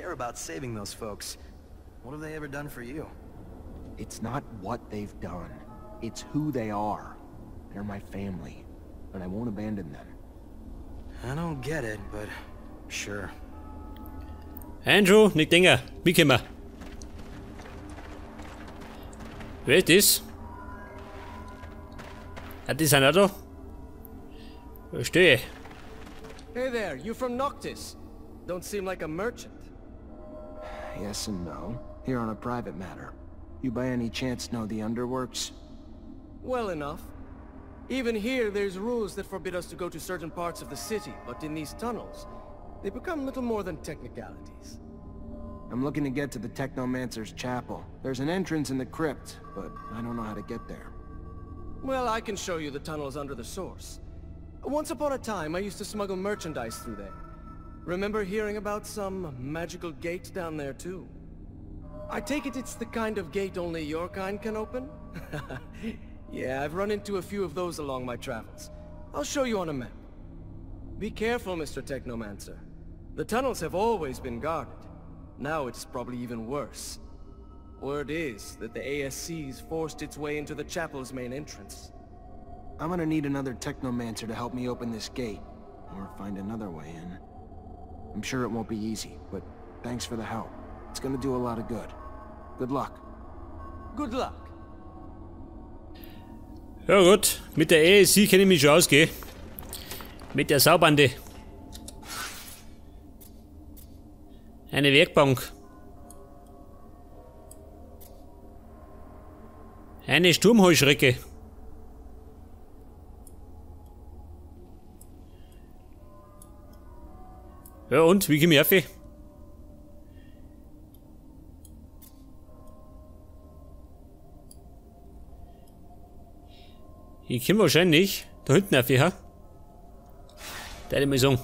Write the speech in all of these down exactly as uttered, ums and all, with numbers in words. care about saving those folks. What have they ever done for you? It's not what they've done. It's who they are. They're my family, and I won't abandon them. I don't get it, but sure. Andrew, nicht Dinger, wie immer. Wer ist das? Hat das ein Auto? Verstehe. Hey there, you from Noctis? Don't seem like a merchant. Yes and no. Here on a private matter. You by any chance know the underworks? Well enough. Even here, there's rules that forbid us to go to certain parts of the city, but in these tunnels, they become little more than technicalities. I'm looking to get to the Technomancer's Chapel. There's an entrance in the crypt, but I don't know how to get there. Well, I can show you the tunnels under the source. Once upon a time, I used to smuggle merchandise through there. Remember hearing about some magical gate down there, too? I take it it's the kind of gate only your kind can open? Yeah, I've run into a few of those along my travels. I'll show you on a map. Be careful, Mister Technomancer. The tunnels have always been guarded. Now it's probably even worse. Word is that the A S C's forced its way into the chapel's main entrance. I'm gonna need another Technomancer to help me open this gate, or find another way in. I'm sure it won't be easy, but thanks for the help. It's gonna do a lot of good. Good luck. Good luck. Ja gut, mit der A S C kenne ich mich schon ausgehen. Mit der Saubande. Eine Werkbank. Eine Sturmheuschrecke. Ja und, wie gehen wir auf? Ich komme wahrscheinlich da hinten auf, ja? Deine Messung.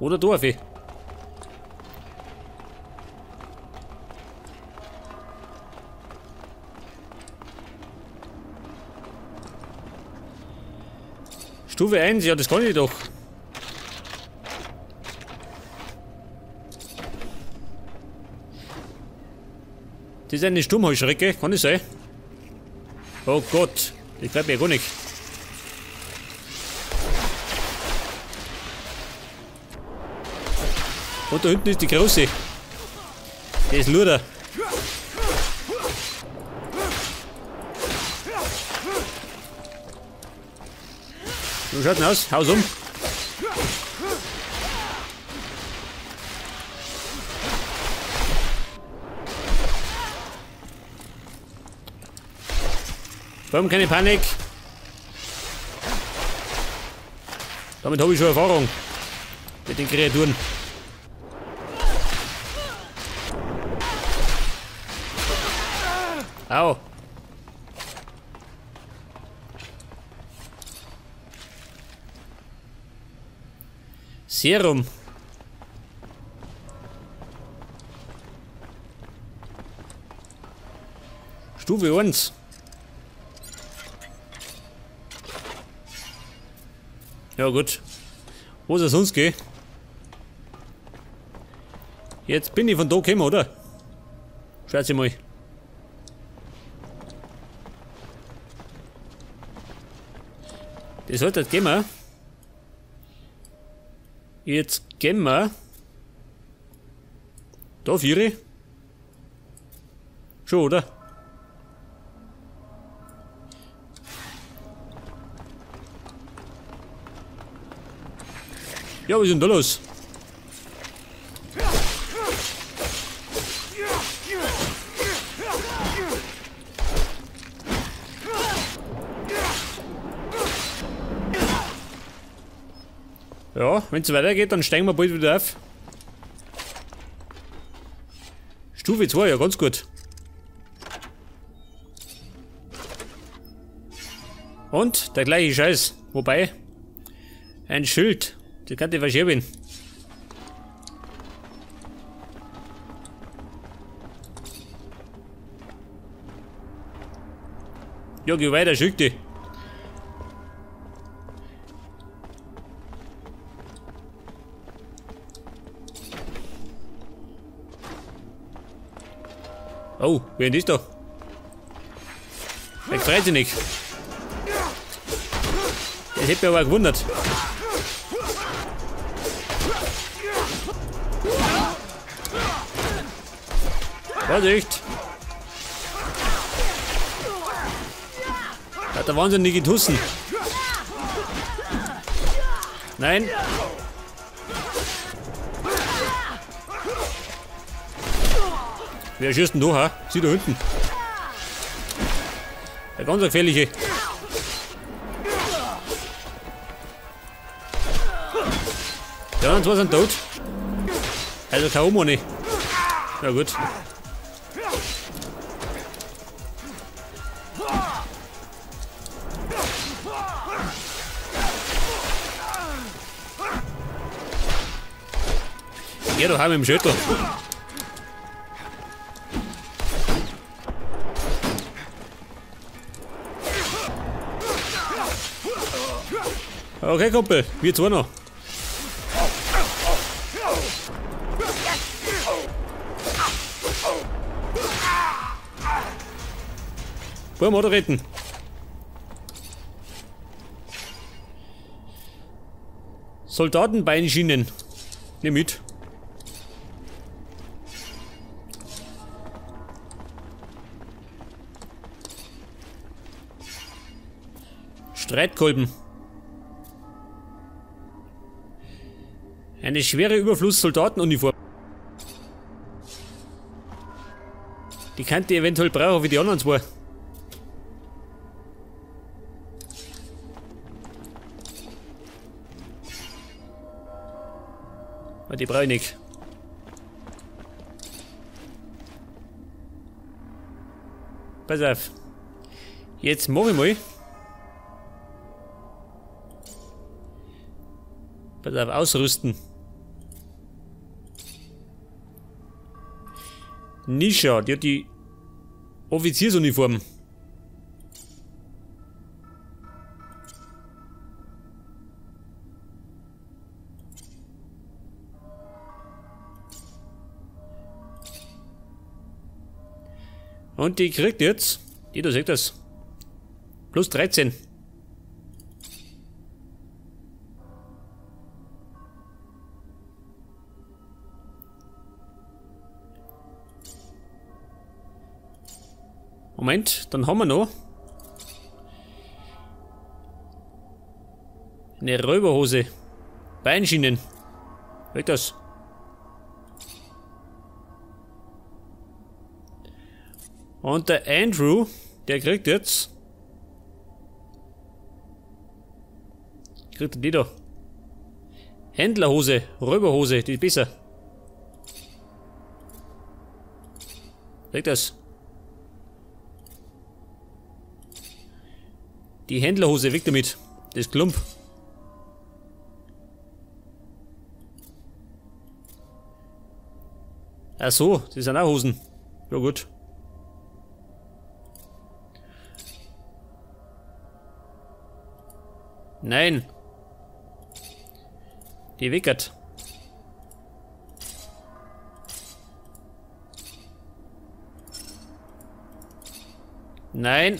Oder da auf. Stufe eins, ja, das kann ich doch. Das ist eine Sturmheuschrecke, kann das sein? Oh Gott, ich glaube ja gar nicht. Und da hinten ist die große. Das ist Luder. So schaut's aus, hau's um. Warum keine Panik? Damit habe ich schon Erfahrung. Mit den Kreaturen. Au. Serum. Stufe eins. Ja gut. Wo soll es sonst gehen? Jetzt bin ich von da gekommen, oder? Scheiße mal. Das sollte jetzt gehen wir. Jetzt gehen wir. Da vier. Schon, oder? Ja, was ist denn da los? Ja, wenn es weitergeht, dann steigen wir bald wieder auf. Stufe zwei, ja ganz gut. Und der gleiche Scheiß. Wobei, ein Schild. Das kann ich verschieben. Ja, geh weiter, schick dich. Oh, wen ist da? Ich freue sie nicht. Das hätte mich aber gewundert. Vorsicht! Da hat der wahnsinnig getussen. Nein! Wer schießt denn da, ha? Sieh da hinten. Der ganz gefährliche. Die anderen zwei sind tot. Also kein Oma nicht. Na gut. Ja, da haben wir im Schüttel. Okay, Kumpel, wir zwei noch. Wollen wir da retten? Soldatenbeinschienen. Nimm mit. Streitkolben. Eine schwere Überfluss-Soldatenuniform. Die könnte ich eventuell brauchen wie die anderen zwei. Aber die brauche ich nicht. Pass auf. Jetzt mache ich mal. Pass auf, ausrüsten. Nisha, die hat die Offiziersuniform. Und die kriegt jetzt, die da seht das, plus dreizehn. Moment, dann haben wir noch eine Räuberhose. Beinschienen. Weg das. Und der Andrew, der kriegt jetzt. Kriegt er die da? Händlerhose, Räuberhose, die ist besser. Weg das. Die Händlerhose, weg damit. Das Klump. Ach so, das sind auch Hosen. Ja gut. Nein. Die wickert. Nein.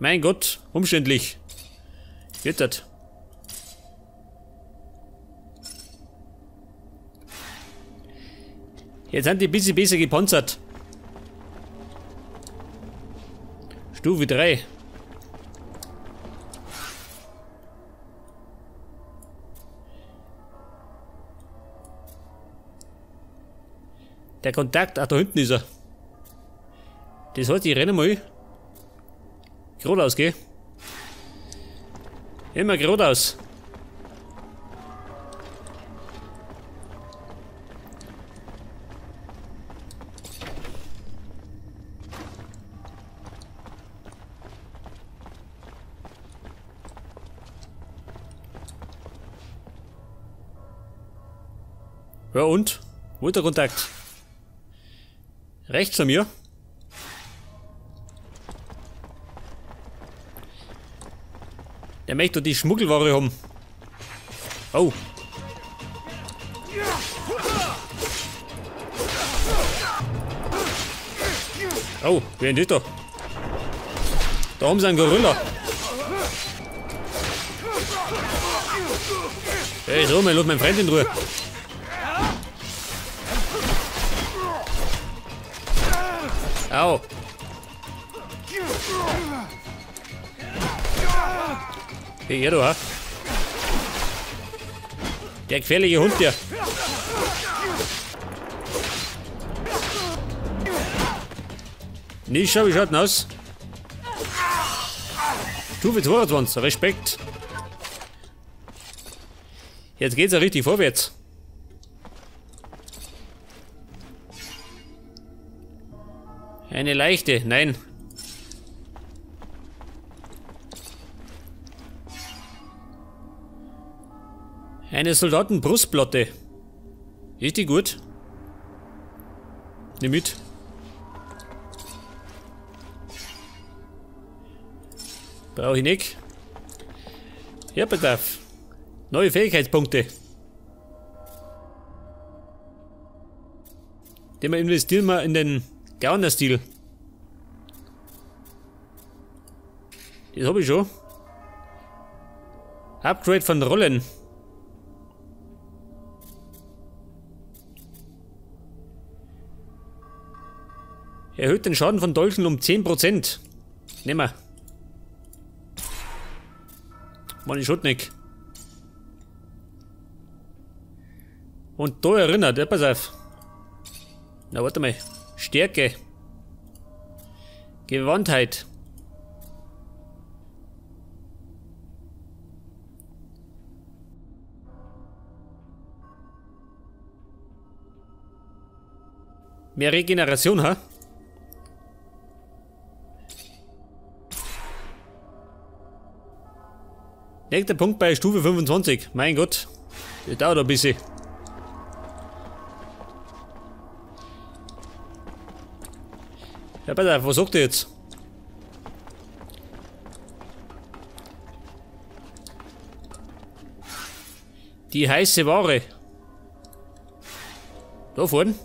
Mein Gott, umständlich. Geht das? Jetzt sind die ein bisschen besser gepanzert. Stufe drei. Der Kontakt, ach da hinten ist er. Das heißt, ich renne mal. Geradeaus, geh. Immer geradeaus. Ja und? Wo ist der Kontakt? Rechts von mir. Er möchte die Schmuggelware haben. Oh. Oh, Vendito. Da oben ist ein Gorilla. Hey, so, mein Lord, mein Freund in Ruhe. Au. Hey, ihr da, ha? Der gefährliche Hund hier. Nicht schau, wie schaut denn aus? Stufe zweiundzwanzig, Respekt. Jetzt geht's ja richtig vorwärts. Eine leichte, nein. Eine Soldatenbrustplatte. Ist die gut? Nimm mit. Brauche ich nicht. Hörbedarf. Neue Fähigkeitspunkte. Den wir investieren mal in den Gauner-Stil. Das habe ich schon. Upgrade von Rollen. Erhöht den Schaden von Dolchen um zehn Prozent. Nehmen wir. Man, ich schuld nicht. Und da erinnert, ja, pass auf. Na, warte mal. Stärke. Gewandtheit. Mehr Regeneration, ha? Nächster Punkt bei Stufe fünfundzwanzig. Mein Gott, das dauert ein bisschen. Ja, pass auf, was sagt ihr jetzt? Die heiße Ware. Da vorne.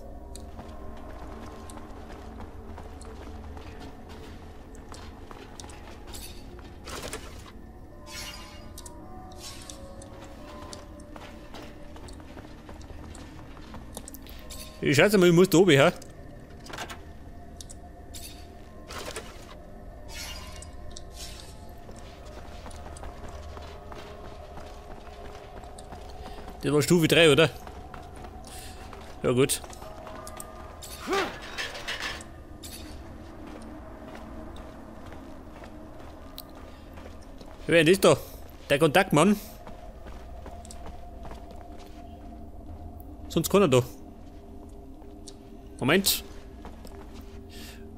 Ich schätze mal, ich muss da oben her. Das war Stufe drei, oder? Ja, gut. Wer ist da? Der Kontaktmann. Sonst kann er da. Moment.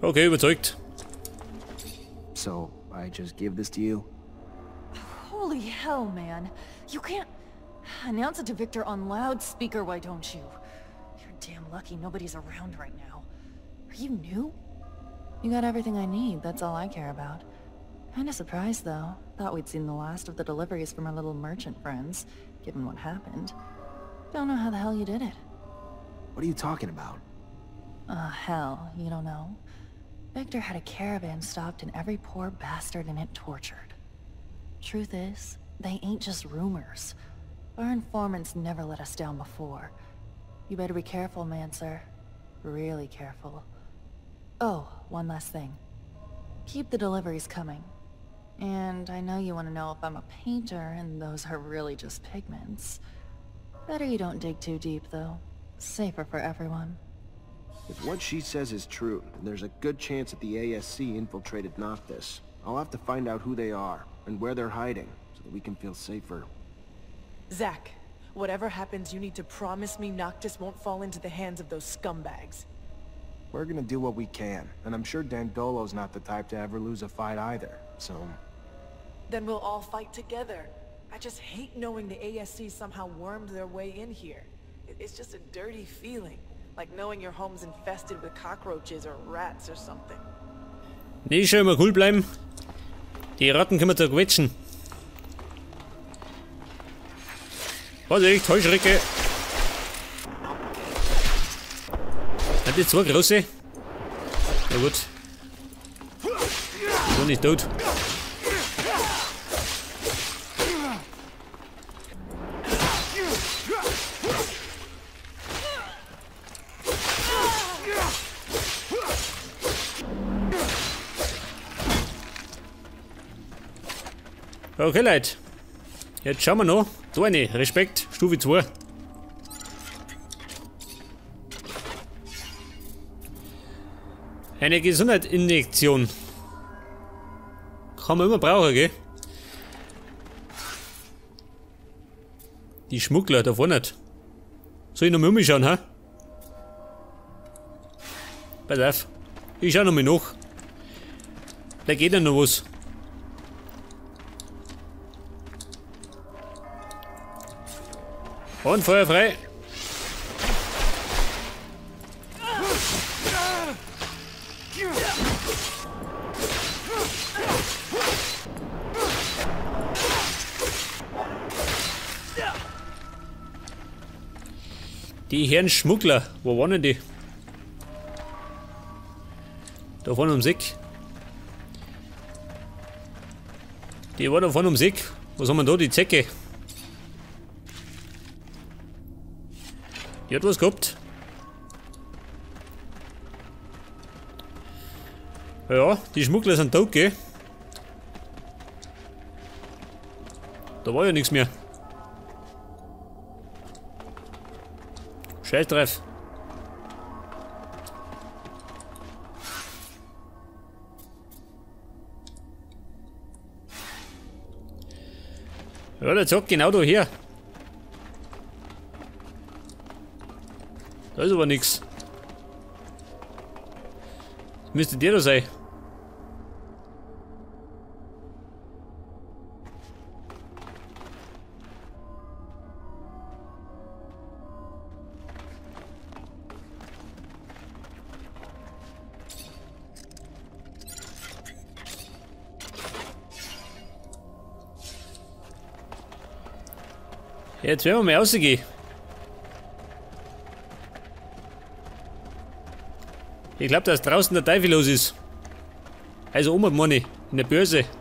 Okay, überzeugt. So, I just give this to you. Holy hell, man. You can't announce it to Victor on loudspeaker, why don't you? You're damn lucky nobody's around right now. Are you new? You got everything I need, that's all I care about. Kinda surprised, though. Thought we'd seen the last of the deliveries from our little merchant friends, given what happened. Don't know how the hell you did it. What are you talking about? Uh, hell, you don't know. Victor had a caravan stopped and every poor bastard in it tortured. Truth is, they ain't just rumors. Our informants never let us down before. You better be careful, Mancer. Really careful. Oh, one last thing. Keep the deliveries coming. And I know you want to know if I'm a painter and those are really just pigments. Better you don't dig too deep, though. Safer for everyone. If what she says is true, then there's a good chance that the A S C infiltrated Noctis. I'll have to find out who they are and where they're hiding, so that we can feel safer. Zack, whatever happens, you need to promise me Noctis won't fall into the hands of those scumbags. We're gonna do what we can, and I'm sure Dandolo's not the type to ever lose a fight either, so... Then we'll all fight together. I just hate knowing the A S C somehow wormed their way in here. It's just a dirty feeling. Like knowing your home's infested with cockroaches or rats or something. Nee, schau mal cool bleiben. Die Ratten können wir zerquetschen. Vorsicht, Heuschrecke. Hat die zwei große? Na gut. doing this, dude. Okay, Leute. Jetzt schauen wir noch. Da eine. Respekt. Stufe zwei. Eine Gesundheitsinjektion. Kann man immer brauchen, gell? Die Schmuggler da vorne nicht. Soll ich noch mal umschauen, hä? Pass auf. Ich schau noch mal nach. Da geht ja noch was. Und Feuer frei. Die Herren Schmuggler, wo waren denn die? Da vorne um Sick. Die waren da vorne um Sick. Was haben wir da? Die Zecke. Die hat was gehabt. Ja, die Schmuggler sind tot, gell? Da war ja nichts mehr. Scheiß drauf. Ja, der zockt genau da her. Da ist aber nichts. Müsste der da sein. Jetzt werden wir mal rausgehen. Ich glaube, dass draußen der Teufel los ist. Also um und Money in der Börse.